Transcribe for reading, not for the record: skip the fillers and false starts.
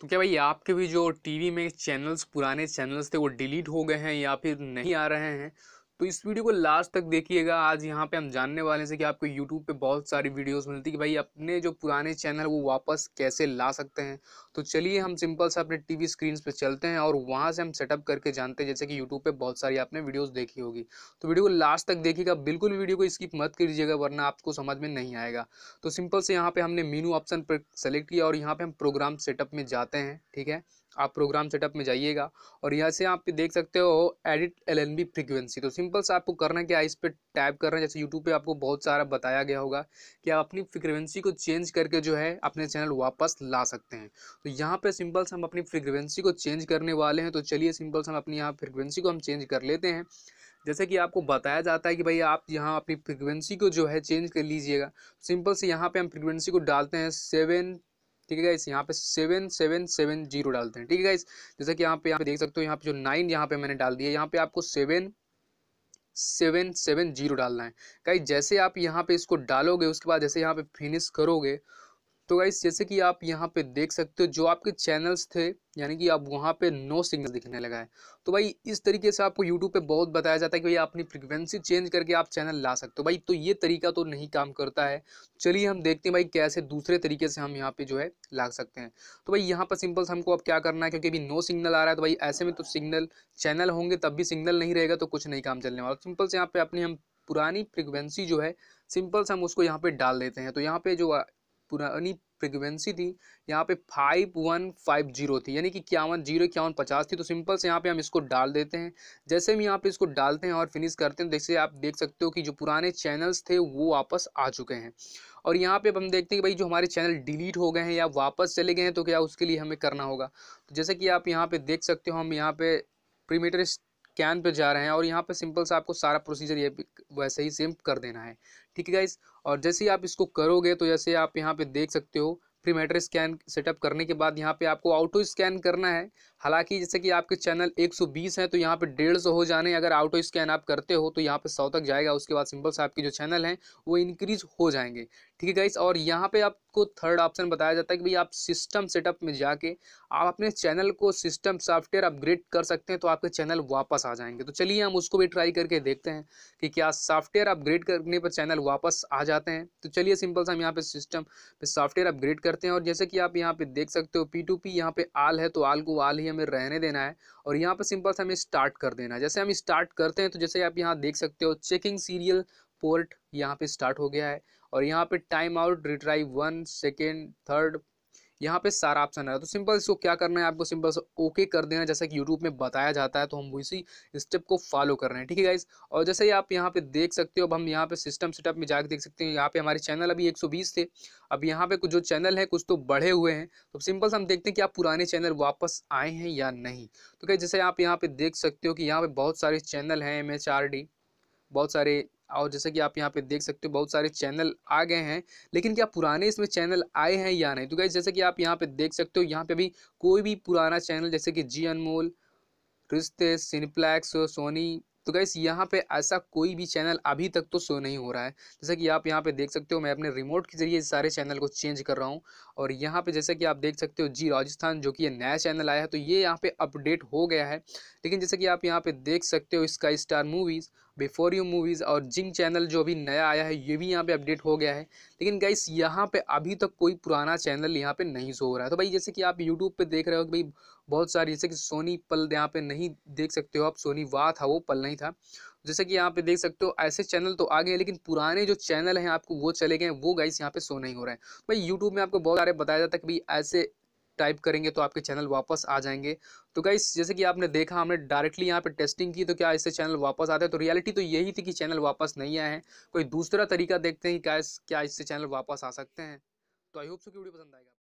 क्योंकि भाई आपके भी जो टीवी में चैनल्स पुराने चैनल्स थे वो डिलीट हो गए हैं या फिर नहीं आ रहे हैं, तो इस वीडियो को लास्ट तक देखिएगा। आज यहाँ पे हम जानने वाले हैं कि आपको YouTube पे बहुत सारी वीडियोस मिलती है कि भाई अपने जो पुराने चैनल वो वापस कैसे ला सकते हैं। तो चलिए हम सिंपल से अपने टीवी स्क्रीन पे चलते हैं और वहाँ से हम सेटअप करके जानते हैं, जैसे कि YouTube पे बहुत सारी आपने वीडियोस देखी होगी। तो वीडियो को लास्ट तक देखिएगा, बिल्कुल वीडियो को स्किप मत कीजिएगा वरना आपको समझ में नहीं आएगा। तो सिंपल से यहाँ पर हमने मेनू ऑप्शन पर सेलेक्ट किया और यहाँ पर हम प्रोग्राम सेटअप में जाते हैं। ठीक है, आप प्रोग्राम सेटअप में जाइएगा और यहाँ से आप देख सकते हो एडिट LNB फ्रीक्वेंसी। तो सिंपल से आपको करना क्या है, इस पर टैप करना है। जैसे यूट्यूब पे आपको बहुत सारा बताया गया होगा कि आप अपनी फ्रीक्वेंसी को चेंज करके जो है अपने चैनल वापस ला सकते हैं। तो यहाँ पे सिंपल से हम अपनी फ्रीक्वेंसी को चेंज करने वाले हैं। तो चलिए सिंपल से हम अपनी यहाँ फ्रीक्वेंसी को हम चेंज कर लेते हैं। जैसे कि आपको बताया जाता है कि भाई आप यहाँ अपनी फ्रीक्वेंसी को जो है चेंज कर लीजिएगा। सिंपल से यहाँ पर हम फ्रीक्वेंसी को डालते हैं 7, ठीक है गाइस, यहाँ पे 7770 डालते हैं। ठीक है गाइस, जैसे कि यहाँ पे देख सकते हो, यहाँ पे जो 9 यहाँ पे मैंने डाल दिया, यहाँ पे आपको 7770 डालना है गाइस। जैसे आप यहाँ पे इसको डालोगे उसके बाद जैसे यहाँ पे फिनिश करोगे तो गाइस जैसे कि आप यहाँ पे देख सकते हो जो आपके चैनल्स थे यानी कि आप वहाँ पे नो सिग्नल दिखने लगा है। तो भाई इस तरीके से आपको YouTube पे बहुत बताया जाता है कि भाई अपनी फ्रीक्वेंसी चेंज करके आप चैनल ला सकते हो। भाई तो ये तरीका तो नहीं काम करता है। चलिए हम देखते हैं भाई कैसे दूसरे तरीके से हम यहाँ पे जो है ला सकते हैं। तो भाई यहाँ पर सिंपल से हमको अब क्या करना है, क्योंकि अभी नो सिग्नल आ रहा है तो भाई ऐसे में तो सिग्नल चैनल होंगे तब भी सिग्नल नहीं रहेगा तो कुछ नहीं काम चलने वाला। सिंपल से यहाँ पे अपनी हम पुरानी फ्रिक्वेंसी जो है सिंपल से हम उसको यहाँ पे डाल देते हैं। तो यहाँ पे जो पुरानी फ्रिक्वेंसी थी यहाँ पे 5150 थी, यानी कि 5150 थी। तो सिंपल से यहाँ पे हम इसको डाल देते हैं। जैसे हम यहाँ पे इसको डालते हैं और फिनिश करते हैं, जैसे आप देख सकते हो कि जो पुराने चैनल्स थे वो वापस आ चुके हैं। और यहाँ पे हम देखते हैं कि भाई जो हमारे चैनल डिलीट हो गए हैं या वापस चले गए हैं तो क्या उसके लिए हमें करना होगा। तो जैसे कि आप यहाँ पर देख सकते हो हम यहाँ पे प्रीमीटर स्कैन पे जा रहे हैं और यहाँ पे सिंपल सा आपको सारा प्रोसीजर ये वैसे ही सेम कर देना है। ठीक है गाइस, और जैसे ही आप इसको करोगे तो जैसे आप यहाँ पे देख सकते हो प्रीमीटर स्कैन सेटअप करने के बाद यहाँ पे आपको ऑटो स्कैन करना है। हालांकि जैसे कि आपके चैनल 120 है तो यहाँ पे 150 हो जाने, अगर ऑटो स्कैन आप करते हो तो यहाँ पे 100 तक जाएगा। उसके बाद सिंपल से आपके जो चैनल हैं वो इंक्रीज हो जाएंगे। ठीक है गाइस, और यहाँ पे आपको थर्ड ऑप्शन बताया जाता है कि भाई आप सिस्टम सेटअप में जाके आप अपने चैनल को सिस्टम सॉफ्टवेयर अपग्रेड कर सकते हैं तो आपके चैनल वापस आ जाएंगे। तो चलिए हम उसको भी ट्राई करके देखते हैं कि क्या सॉफ्टवेयर अपग्रेड करने पर चैनल वापस आ जाते हैं। तो चलिए सिंपल से हम यहाँ पे सिस्टम पे सॉफ्टवेयर अपग्रेड करते हैं और जैसे कि आप यहाँ पे देख सकते हो P2P यहाँ पे आल है तो आल को आल ही हमें रहने देना है और यहाँ पे सिंपल से हमें स्टार्ट कर देना है। जैसे हम स्टार्ट करते हैं तो जैसे आप यहाँ देख सकते हो चेकिंग सीरियल पोर्ट यहाँ पे स्टार्ट हो गया है और यहाँ पे time out retry 1 second 3rd यहाँ पे सारा ऑप्शन है। तो सिंपल इसको क्या करना है, आपको सिंपल से ओके कर देना, जैसा कि यूट्यूब में बताया जाता है तो हम उसी स्टेप को फॉलो कर रहे हैं। ठीक है गाइस, और जैसे ही आप यहाँ पे देख सकते हो अब हम यहाँ पे सिस्टम सेटअप में जाकर देख सकते हैं यहाँ पे हमारे चैनल अभी 120 थे, अब यहाँ पे कुछ जो चैनल है कुछ तो बढ़े हुए हैं। तो सिंपल से हम देखते हैं कि आप पुराने चैनल वापस आए हैं या नहीं। तो क्या जैसे आप यहाँ पे देख सकते हो कि यहाँ पे बहुत सारे चैनल हैं MHRD बहुत सारे, और जैसे कि आप यहाँ पे देख सकते हो बहुत सारे चैनल आ गए हैं, लेकिन क्या पुराने इसमें चैनल आए हैं या नहीं। तो गाइस जैसे कि आप यहाँ पे देख सकते हो यहाँ पे भी कोई भी पुराना चैनल जैसे कि जी अनमोल, रिस्ते सिनेप्लेक्स, सोनी, तो गाइस यहाँ पे ऐसा कोई भी चैनल अभी तक तो शो नहीं हो रहा है। जैसे कि आप यहाँ पे देख सकते हो मैं अपने रिमोट के जरिए सारे चैनल को चेंज कर रहा हूँ और यहाँ पे जैसे कि आप देख सकते हो जी राजस्थान जो कि ये नया चैनल आया है तो ये यहाँ पे अपडेट हो गया है। लेकिन जैसे कि आप यहाँ पे देख सकते हो इसका Star Movies, before you movies और जिंग चैनल जो अभी नया आया है ये भी यहाँ पे अपडेट हो गया है। लेकिन गाइस यहाँ पे अभी तक कोई पुराना चैनल यहाँ पे नहीं शो हो रहा है। तो भाई जैसे कि आप यूट्यूब पे देख रहे हो कि भाई बहुत सारी जैसे कि सोनी पल यहाँ पे नहीं देख सकते हो आप, सोनी वाह था वो पल नहीं था। जैसे कि यहाँ पे देख सकते हो ऐसे चैनल तो आ गए लेकिन पुराने जो चैनल हैं आपको वो चले गए, वो गाइस यहाँ पे शो नहीं हो रहा है। तो भाई यूट्यूब में आपको बहुत सारे बताया जाता है कि भाई ऐसे टाइप करेंगे तो आपके चैनल वापस आ जाएंगे। तो गाइस जैसे कि आपने देखा हमने डायरेक्टली यहाँ पे टेस्टिंग की तो क्या इससे चैनल वापस आते हैं, तो रियलिटी तो यही थी कि चैनल वापस नहीं आए हैं। कोई दूसरा तरीका देखते हैं कि गाइस क्या इससे चैनल वापस आ सकते हैं। तो आई होप सो कि वीडियो पसंद आएगा।